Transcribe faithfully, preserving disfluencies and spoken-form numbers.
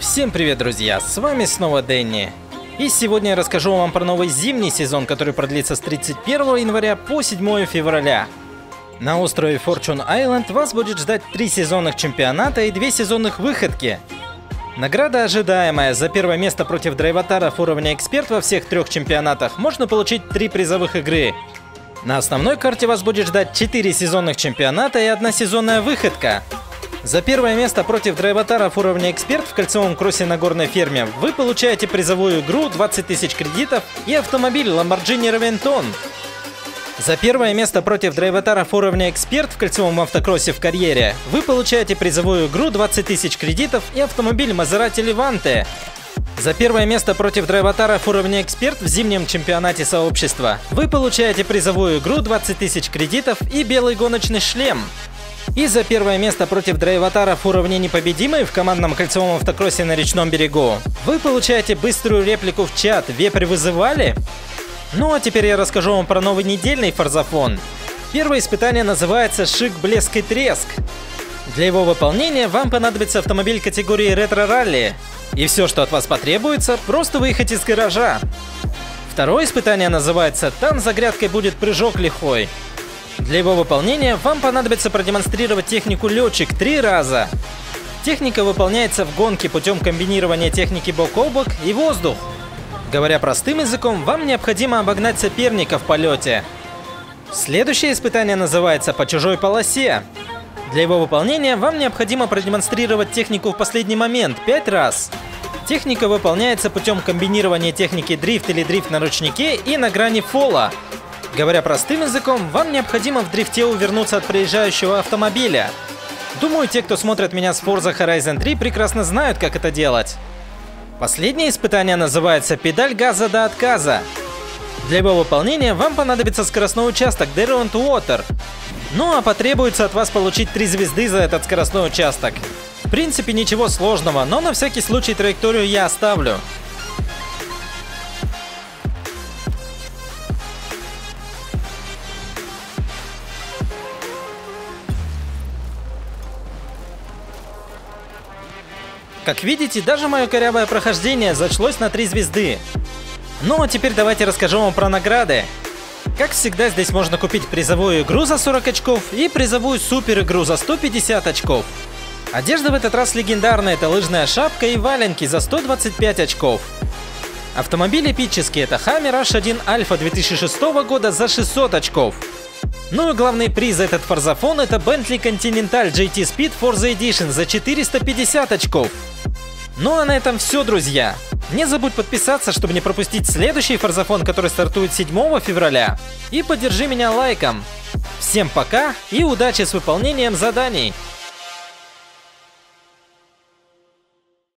Всем привет, друзья! С вами снова Дэнни. И сегодня я расскажу вам про новый зимний сезон, который продлится с тридцать первого января по седьмое февраля. На острове Fortune Island вас будет ждать три сезонных чемпионата и две сезонных выходки. Награда ожидаемая. За первое место против драйватаров уровня эксперт во всех трех чемпионатах можно получить три призовых игры. На основной карте вас будет ждать четыре сезонных чемпионата и одна сезонная выходка. За первое место против драйватаров уровня эксперт в кольцевом кроссе на горной ферме вы получаете призовую игру, двадцать тысяч кредитов и автомобиль Lamborghini Reventon. За первое место против драйватаров уровня эксперт в кольцевом автокроссе в карьере вы получаете призовую игру, двадцать тысяч кредитов и автомобиль Maserati Levante. За первое место против драйватаров уровня эксперт в зимнем чемпионате сообщества вы получаете призовую игру, двадцать тысяч кредитов и белый гоночный шлем. И за первое место против драйватаров уровня непобедимый в командном кольцевом автокроссе на речном берегу вы получаете быструю реплику в чат «Вепрь вызывали?». Ну а теперь я расскажу вам про новый недельный Forzathon. Первое испытание называется «Шик, блеск и треск». Для его выполнения вам понадобится автомобиль категории ретро-ралли. И все, что от вас потребуется, просто выехать из гаража. Второе испытание называется «Там за грядкой будет прыжок лихой». Для его выполнения вам понадобится продемонстрировать технику летчик три раза. Техника выполняется в гонке путем комбинирования техники бок о бок и воздух. Говоря простым языком, вам необходимо обогнать соперника в полете. Следующее испытание называется «По чужой полосе». Для его выполнения вам необходимо продемонстрировать технику в последний момент пять раз. Техника выполняется путем комбинирования техники дрифт или дрифт на ручнике и на грани фола. Говоря простым языком, вам необходимо в дрифте увернуться от проезжающего автомобиля. Думаю, те, кто смотрит меня с Forza Horizon три, прекрасно знают, как это делать. Последнее испытание называется «Педаль газа до отказа». Для его выполнения вам понадобится скоростной участок Derwent Water. Ну а потребуется от вас получить три звезды за этот скоростной участок. В принципе, ничего сложного, но на всякий случай траекторию я оставлю. Как видите, даже мое корявое прохождение зачлось на три звезды. Ну а теперь давайте расскажу вам про награды. Как всегда, здесь можно купить призовую игру за сорок очков и призовую супер игру за сто пятьдесят очков. Одежда в этот раз легендарная, это лыжная шапка и валенки за сто двадцать пять очков. Автомобили эпические, это Hummer H один Alpha две тысячи шестого года за шестьсот очков. Ну и главный приз за этот Forzathon это Bentley Continental джи ти Speed Forza Edition за четыреста пятьдесят очков. Ну а на этом все, друзья. Не забудь подписаться, чтобы не пропустить следующий Forzathon, который стартует седьмого февраля. И поддержи меня лайком. Всем пока и удачи с выполнением заданий.